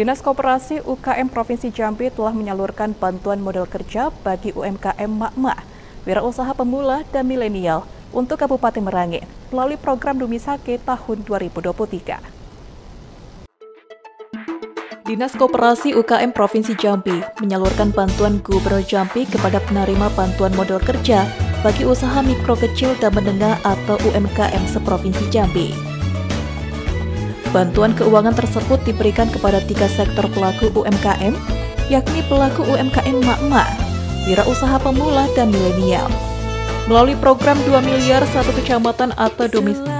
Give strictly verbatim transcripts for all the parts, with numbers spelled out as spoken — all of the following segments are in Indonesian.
Dinas Koperasi U K M Provinsi Jambi telah menyalurkan bantuan modal kerja bagi U M K M Makmah, wirausaha pemula dan milenial untuk Kabupaten Merangin melalui program Dumisake tahun dua ribu dua puluh tiga. Dinas Koperasi U K M Provinsi Jambi menyalurkan bantuan Gubernur Jambi kepada penerima bantuan modal kerja bagi usaha mikro kecil dan menengah atau U M K M seprovinsi Jambi. Bantuan keuangan tersebut diberikan kepada tiga sektor pelaku U M K M, yakni pelaku U M K M Makmah, wirausaha pemula, dan milenial. Melalui program dua miliar satu kecamatan atau domisili.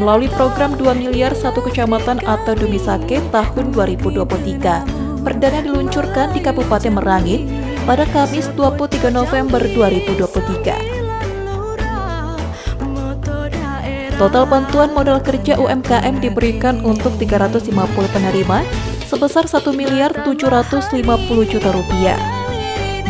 Melalui program dua miliar satu kecamatan atau Dumisake tahun dua ribu dua puluh tiga, perdana diluncurkan di Kabupaten Merangin pada Kamis dua puluh tiga November dua ribu dua puluh tiga. Total bantuan modal kerja U M K M diberikan untuk tiga ratus lima puluh penerima sebesar satu miliar tujuh ratus lima puluh juta rupiah.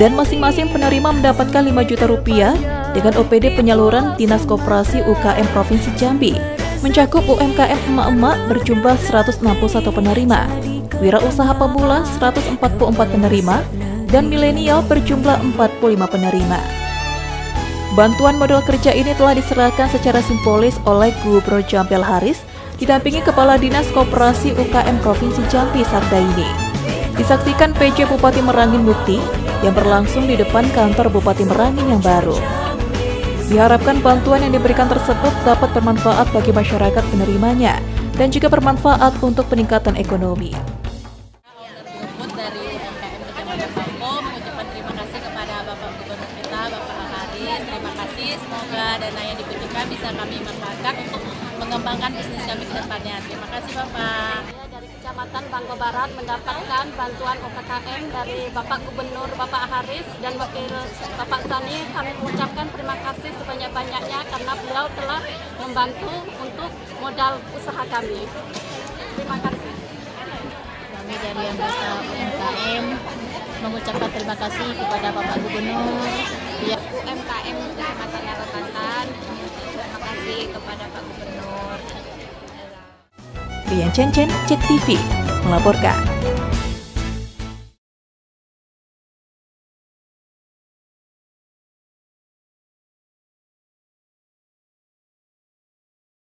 Dan masing-masing penerima mendapatkan lima juta rupiah dengan O P D penyaluran Dinas Koperasi U K M Provinsi Jambi. Mencakup U M K M emak-emak berjumlah seratus enam puluh satu penerima, wirausaha pemula seratus empat puluh empat penerima, dan milenial berjumlah empat puluh lima penerima. Bantuan modal kerja ini telah diserahkan secara simbolis oleh Gubernur Jampel Haris, didampingi Kepala Dinas Koperasi U K M Provinsi Jambi Sabda ini. Disaksikan P J Bupati Merangin Bukti yang berlangsung di depan kantor Bupati Merangin yang baru. Diharapkan bantuan yang diberikan tersebut dapat bermanfaat bagi masyarakat penerimanya dan juga bermanfaat untuk peningkatan ekonomi. Untuk dari U M K M Kecamatan Bangga, mengucapkan terima kasih kepada Bapak Gubernur kita, Bapak Haris. Terima kasih, semoga dana yang diberikan bisa kami manfaatkan untuk mengembangkan bisnis kami ke depannya. Terima kasih, Bapak. Dari Kecamatan Bangga Barat mendapatkan bantuan U K M dari Bapak Gubernur, Bapak Haris, dan Wakil Bapak Tani. Kami mengucapkan terima kasih sebanyak-banyaknya karena beliau telah membantu untuk modal usaha kami. Terima kasih. Kami dari U M K M mengucapkan terima kasih kepada Bapak Gubernur, U M K M Kecamatan Merangin. Terima kasih kepada Pak Gubernur. Piyang Cencen, Cek T V, melaporkan.